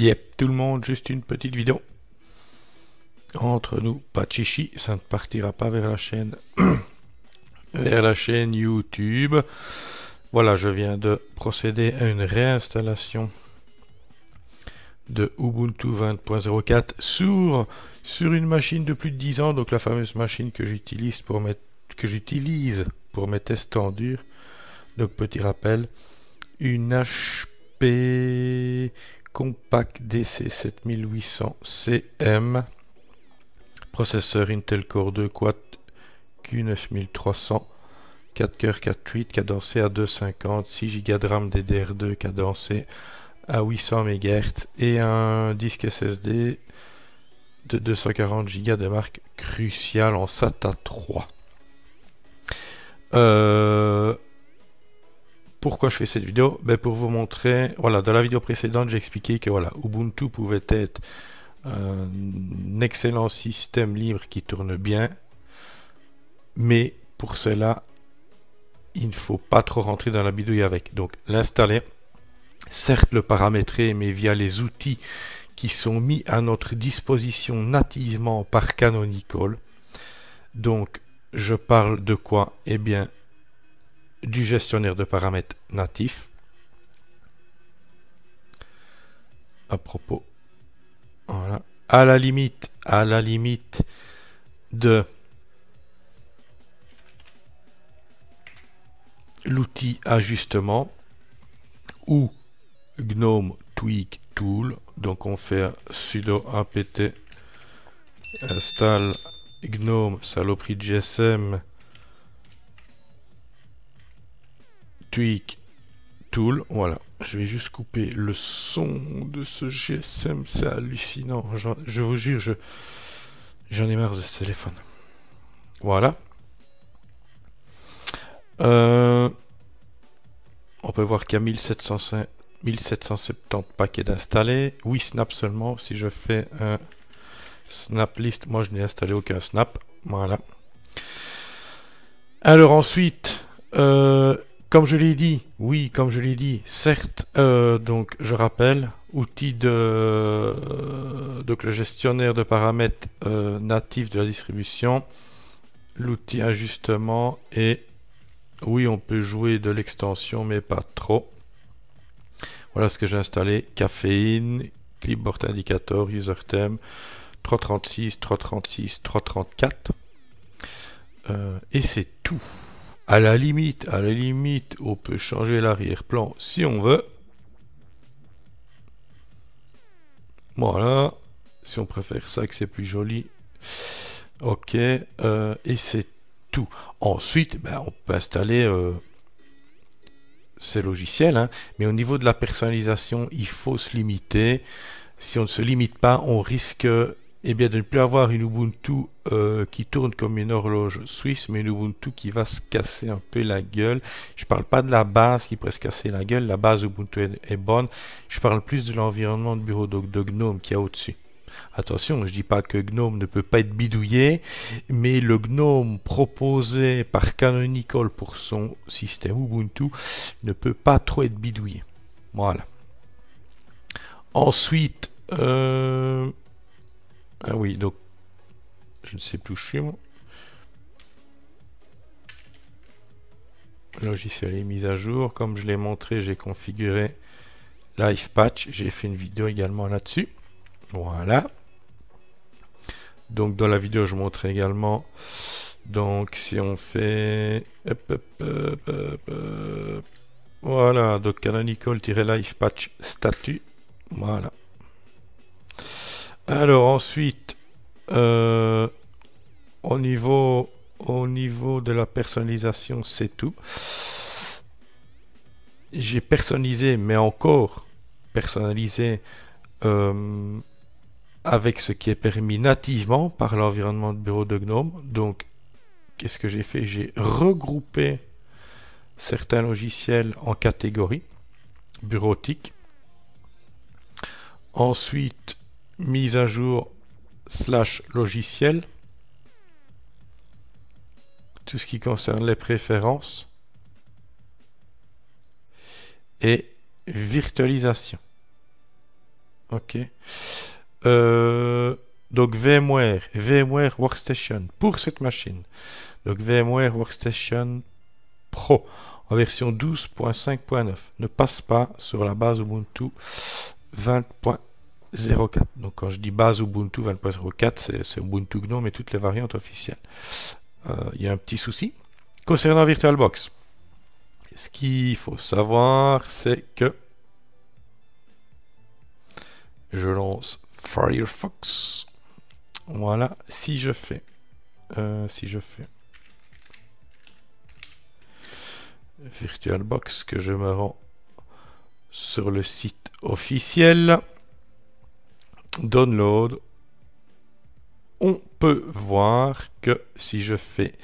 Yep, tout le monde, juste une petite vidéo. Entre nous, pas de chichi, ça ne partira pas vers la chaîne YouTube. Voilà, je viens de procéder à une réinstallation de Ubuntu 20.04 sur une machine de plus de 10 ans, donc la fameuse machine que j'utilise pour mes tests en dur. Donc petit rappel, une HP Compact DC 7800CM, processeur Intel Core 2 Quad Q9300, 4 cœurs 4 threads, cadencé à 250, 6 Go de RAM DDR2 cadencé à 800 MHz et un disque SSD de 240 Go de marque Crucial en SATA 3. Pourquoi je fais cette vidéo? Ben pour vous montrer, voilà, dans la vidéo précédente, j'ai expliqué que voilà, Ubuntu pouvait être un excellent système libre qui tourne bien, mais pour cela, il ne faut pas trop rentrer dans la bidouille avec. Donc l'installer, certes le paramétrer, mais via les outils qui sont mis à notre disposition nativement par Canonical. Donc je parle de quoi? Eh bien, du gestionnaire de paramètres natif. À propos, voilà, à la limite de l'outil ajustement ou gnome-tweak tool. Donc on fait sudo apt install gnome saloperie GSM tweak tool. Voilà, je vais juste couper le son de ce GSM, c'est hallucinant, je vous jure, j'en ai marre de ce téléphone. Voilà, on peut voir qu'il y a 1770 paquets d'installés, 8 snaps seulement. Si je fais un snap list, moi je n'ai installé aucun snap. Voilà, alors ensuite, comme je l'ai dit, certes, donc je rappelle, outil de donc le gestionnaire de paramètres natif de la distribution, l'outil ajustement, et oui, on peut jouer de l'extension, mais pas trop. Voilà ce que j'ai installé, caféine, clipboard indicator, user theme, 336, 336, 334, et c'est tout. À la limite, on peut changer l'arrière-plan si on veut. Voilà, si on préfère ça, que c'est plus joli. Ok, et c'est tout. Ensuite, ben, on peut installer ces logiciels, hein, mais au niveau de la personnalisation, il faut se limiter. Si on ne se limite pas, on risque... eh bien, de ne plus avoir une Ubuntu qui tourne comme une horloge suisse, mais une Ubuntu qui va se casser un peu la gueule. Je parle pas de la base qui pourrait se casser la gueule, la base Ubuntu est bonne. Je parle plus de l'environnement de bureau de Gnome qu'il y a au-dessus. Attention, je dis pas que Gnome ne peut pas être bidouillé, mais le Gnome proposé par Canonical pour son système Ubuntu ne peut pas trop être bidouillé. Voilà. Ensuite... ah oui, donc je ne sais plus où je suis, moi. Logiciel et mise à jour. Comme je l'ai montré, j'ai configuré LivePatch. J'ai fait une vidéo également là-dessus. Voilà. Donc dans la vidéo, je montre également. Donc si on fait. Voilà. Donc Canonical-LivePatch statut. Voilà. Alors ensuite, au niveau de la personnalisation, c'est tout. J'ai personnalisé, mais encore personnalisé avec ce qui est permis nativement par l'environnement de bureau de Gnome. Donc, qu'est-ce que j'ai fait? J'ai regroupé certains logiciels en catégories bureautiques. Ensuite, mise à jour / logiciel, tout ce qui concerne les préférences et virtualisation. Ok. Donc VMware et VMware Workstation pour cette machine. Donc VMware Workstation Pro en version 12.5.9 ne passe pas sur la base Ubuntu 20.04. Donc quand je dis base Ubuntu 20.04, c'est Ubuntu GNOME et toutes les variantes officielles. Il y a un petit souci. Concernant VirtualBox, ce qu'il faut savoir, c'est que je lance Firefox. Voilà, si je fais VirtualBox, que je me rends sur le site officiel, download, on peut voir que si je fais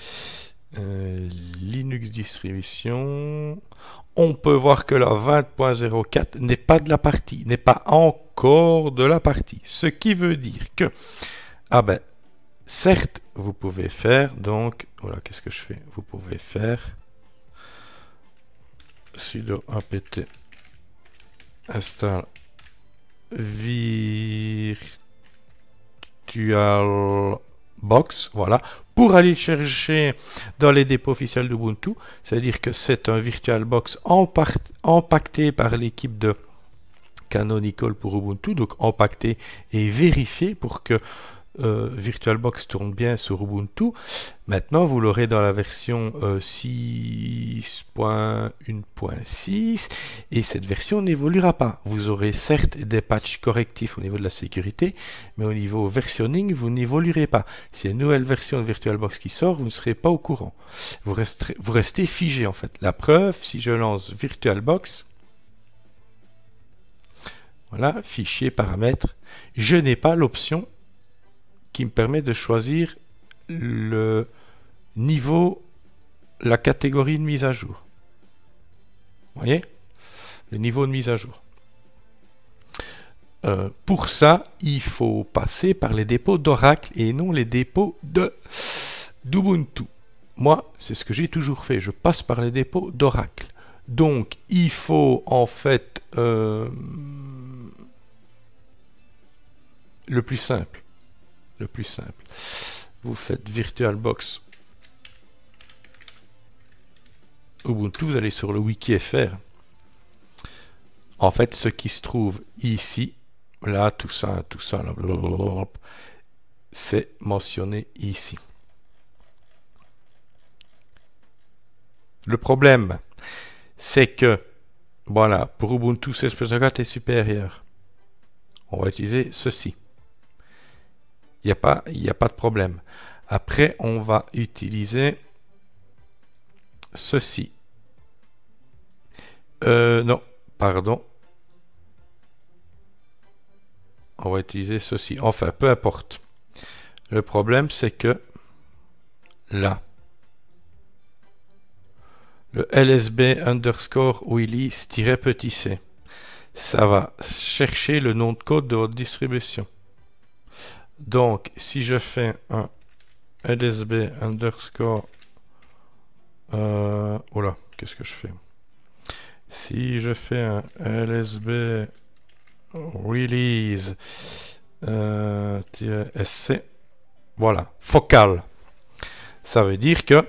Linux distribution, on peut voir que la 20.04 n'est pas de la partie, n'est pas encore de la partie, ce qui veut dire que certes vous pouvez faire, donc voilà, qu'est-ce que je fais, vous pouvez faire sudo apt install virtualbox, voilà, pour aller chercher dans les dépôts officiels d'Ubuntu, c'est-à-dire que c'est un VirtualBox empaqueté par l'équipe de Canonical pour Ubuntu, donc empaqueté et vérifié pour que VirtualBox tourne bien sur Ubuntu. Maintenant, vous l'aurez dans la version 6.1.6 et cette version n'évoluera pas. Vous aurez certes des patchs correctifs au niveau de la sécurité, mais au niveau versionning, vous n'évoluerez pas. S'il y a une nouvelle version de VirtualBox qui sort, vous ne serez pas au courant. Vous restez figé en fait. La preuve, si je lance VirtualBox, voilà, fichier, paramètres, je n'ai pas l'option qui me permet de choisir le niveau, la catégorie de mise à jour. Vous voyez? Le niveau de mise à jour. Pour ça, il faut passer par les dépôts d'Oracle et non les dépôts d'Ubuntu. Moi, c'est ce que j'ai toujours fait. Je passe par les dépôts d'Oracle. Donc, il faut en fait le plus simple. Le plus simple, vous faites VirtualBox Ubuntu, vous allez sur le wiki FR. En fait, ce qui se trouve ici, là, tout ça, c'est mentionné ici. Le problème, c'est que, voilà, pour Ubuntu 16.04 et supérieur, on va utiliser ceci. Il n'y a pas de problème. Après, on va utiliser ceci. Non, pardon. On va utiliser ceci. Enfin, peu importe. Le problème, c'est que là, le lsb_willy-c, ça va chercher le nom de code de votre distribution. Donc, si je fais un lsb_, oula, qu'est-ce que je fais? Si je fais un lsb release -sc, voilà, focal. Ça veut dire que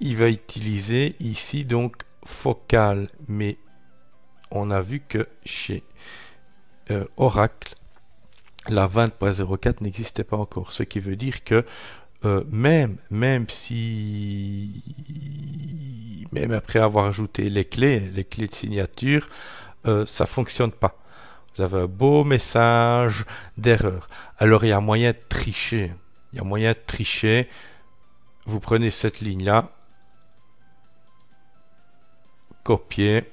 il va utiliser ici donc focal, mais on a vu que chez Oracle, la 20.04 n'existait pas encore. Ce qui veut dire que même après avoir ajouté les clés de signature, ça ne fonctionne pas. Vous avez un beau message d'erreur. Alors il y a moyen de tricher. Il y a moyen de tricher. Vous prenez cette ligne-là, copiez.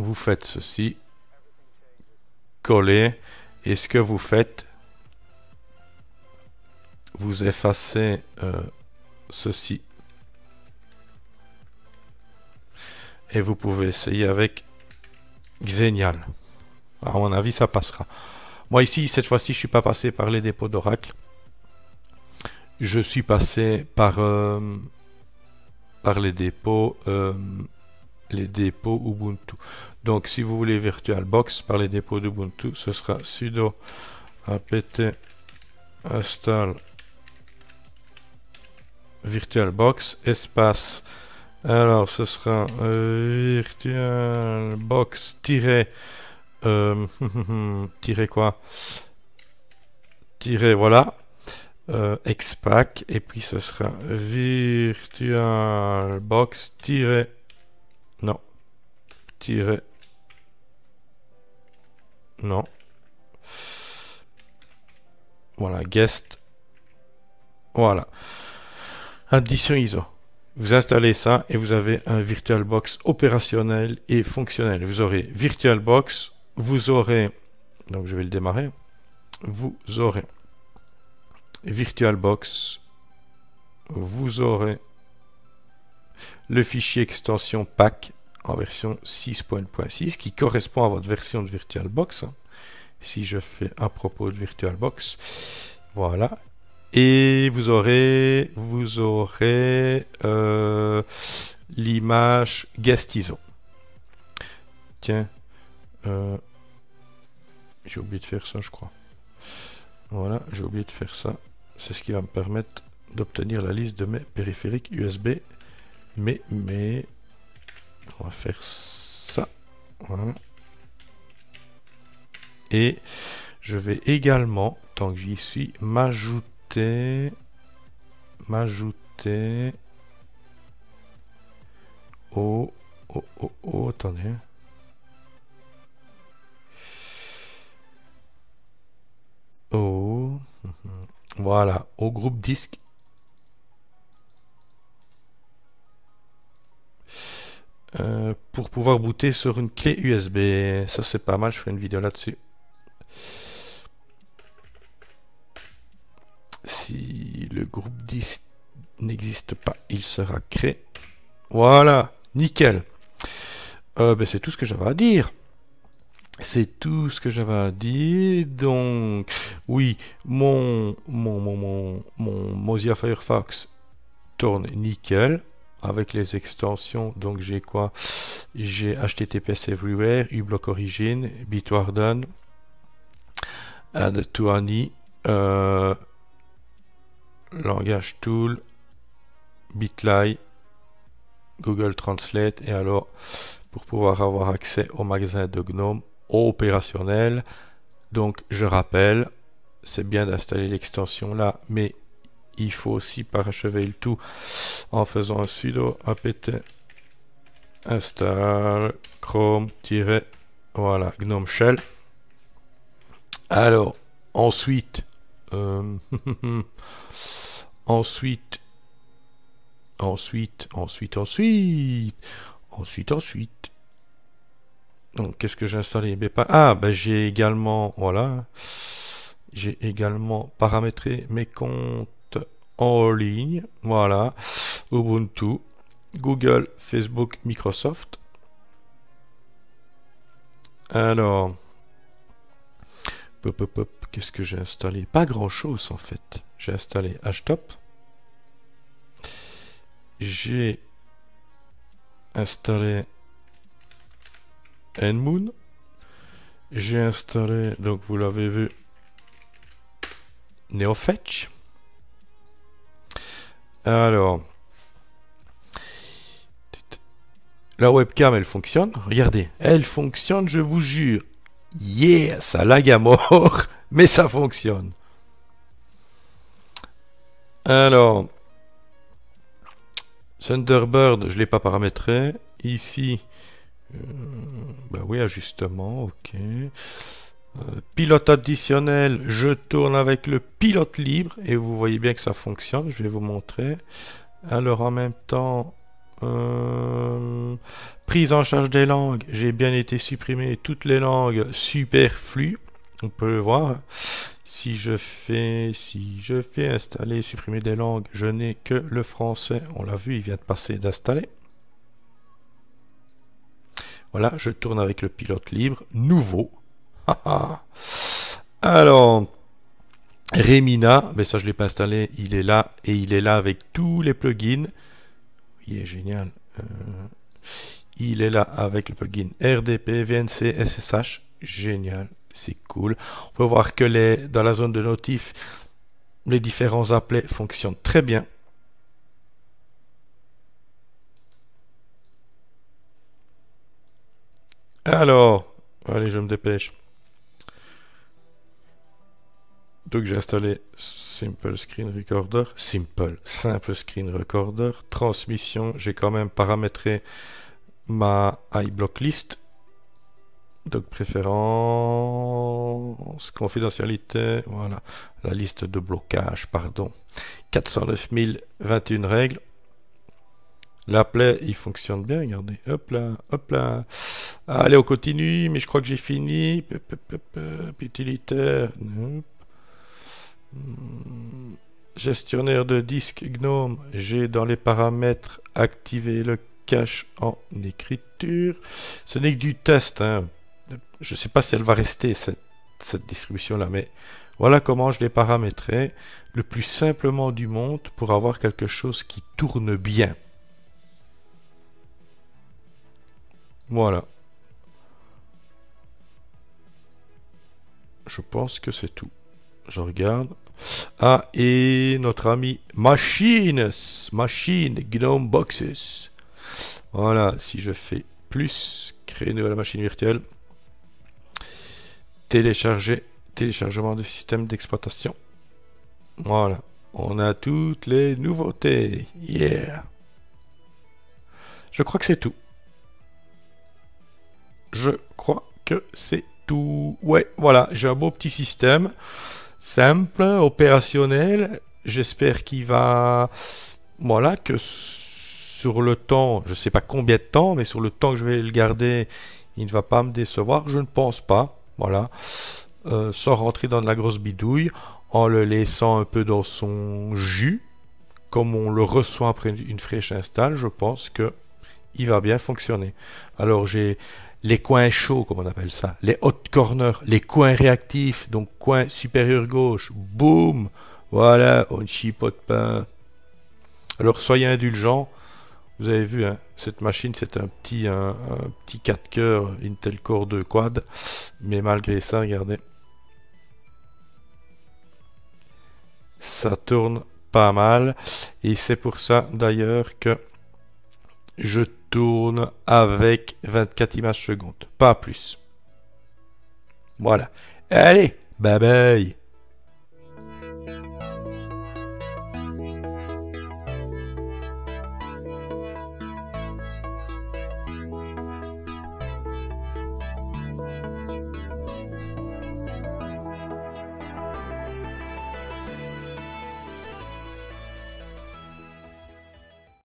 Vous faites ceci, coller, et ce que vous faites, vous effacez ceci, et vous pouvez essayer avec Xenial. À mon avis, ça passera. Moi ici, cette fois-ci, je suis pas passé par les dépôts d'Oracle, je suis passé par par les dépôts Ubuntu. Donc si vous voulez VirtualBox par les dépôts d'Ubuntu, ce sera sudo apt install VirtualBox espace. Alors ce sera VirtualBox expac, et puis ce sera VirtualBox guest, voilà, addition ISO. Vous installez ça et vous avez un VirtualBox opérationnel et fonctionnel. Vous aurez VirtualBox, vous aurez, donc je vais le démarrer, vous aurez VirtualBox, vous aurez le fichier extension pack en version 6.1.6 qui correspond à votre version de VirtualBox. Si je fais à propos de VirtualBox, voilà. Et vous aurez l'image guest ISO. Tiens, j'ai oublié de faire ça, je crois. Voilà, j'ai oublié de faire ça. C'est ce qui va me permettre d'obtenir la liste de mes périphériques USB. Mais on va faire ça. Voilà. Et je vais également, tant que j'y suis, m'ajouter attendez. Voilà, au groupe disque. Pour pouvoir booter sur une clé USB. Ça c'est pas mal, je ferai une vidéo là-dessus. Si le groupe disque n'existe pas, il sera créé. Voilà, nickel. C'est tout ce que j'avais à dire. C'est tout ce que j'avais à dire. Donc, oui, mon Mozilla Firefox tourne nickel avec les extensions. Donc, j'ai quoi? J'ai HTTPS Everywhere, UBlock Origin, Bitwarden, Add to Any, Language Tool, Bitly, Google Translate, et alors pour pouvoir avoir accès au magasin de Gnome opérationnel. Donc je rappelle, c'est bien d'installer l'extension là, mais il faut aussi parachever le tout en faisant un sudo apt install chrome gnome shell. Alors ensuite ensuite, donc qu'est-ce que j'ai installé? J'ai également, voilà, j'ai également paramétré mes comptes en ligne, voilà, Ubuntu, Google, Facebook, Microsoft. Alors, qu'est-ce que j'ai installé? Pas grand-chose en fait. J'ai installé Htop. J'ai installé Nmon. J'ai installé, donc vous l'avez vu, neofetch. Alors, la webcam, elle fonctionne. Regardez, elle fonctionne, je vous jure. Yeah, ça lag à mort, mais ça fonctionne. Alors, Thunderbird, je ne l'ai pas paramétré. Ici, ajustement, ok. Pilote additionnel, je tourne avec le pilote libre, et vous voyez bien que ça fonctionne, je vais vous montrer. Alors, en même temps, prise en charge des langues, j'ai bien été supprimé toutes les langues superflues, on peut le voir. Si je fais installer supprimer des langues, je n'ai que le français, on l'a vu, il vient de passer d'installer. Voilà, je tourne avec le pilote libre nouveau. Alors Remmina, mais ça je l'ai pas installé, il est là, et il est là avec tous les plugins. il est génial. Il est là avec le plugin RDP, VNC, SSH. Génial, c'est cool. On peut voir que dans la zone de notif, les différents appelés fonctionnent très bien. Alors, allez, je me dépêche. Donc j'ai installé Simple Screen Recorder, Simple Screen Recorder, transmission, j'ai quand même paramétré ma iBlock list. Donc préférence, confidentialité, voilà, la liste de blocage, pardon. 409 021 règles. L'applet, il fonctionne bien, regardez. Hop là, hop là. Allez, on continue, mais je crois que j'ai fini. Utilitaire. Gestionnaire de disque Gnome, j'ai dans les paramètres activé le cache en écriture. Ce n'est que du test, hein. Je sais pas si elle va rester cette distribution là, mais voilà comment je l'ai paramétré le plus simplement du monde pour avoir quelque chose qui tourne bien. Voilà, je pense que c'est tout. Je regarde. Ah, et notre ami Machine Gnome Boxes. Voilà, si je fais plus, créer une nouvelle machine virtuelle, télécharger, téléchargement de système d'exploitation. Voilà, on a toutes les nouveautés. Yeah. Je crois que c'est tout. Je crois que c'est tout. Ouais, voilà, j'ai un beau petit système. Simple, opérationnel. J'espère qu'il va... Voilà, que sur le temps, je ne sais pas combien de temps, mais sur le temps que je vais le garder, il ne va pas me décevoir. Je ne pense pas. Voilà. Sans rentrer dans de la grosse bidouille, en le laissant un peu dans son jus, comme on le reçoit après une fraîche install, je pense que il va bien fonctionner. Alors, j'ai les coins chauds, comme on appelle ça, les hot corners, les coins réactifs, donc coin supérieur gauche, boum, voilà, on ne chipote pas. Alors soyez indulgents, vous avez vu, hein, cette machine c'est un petit 4 cœurs Intel Core 2 Quad, mais malgré ça, regardez, ça tourne pas mal, et c'est pour ça d'ailleurs que je tourne avec 24 images secondes, pas plus. Voilà. Allez, bye bye.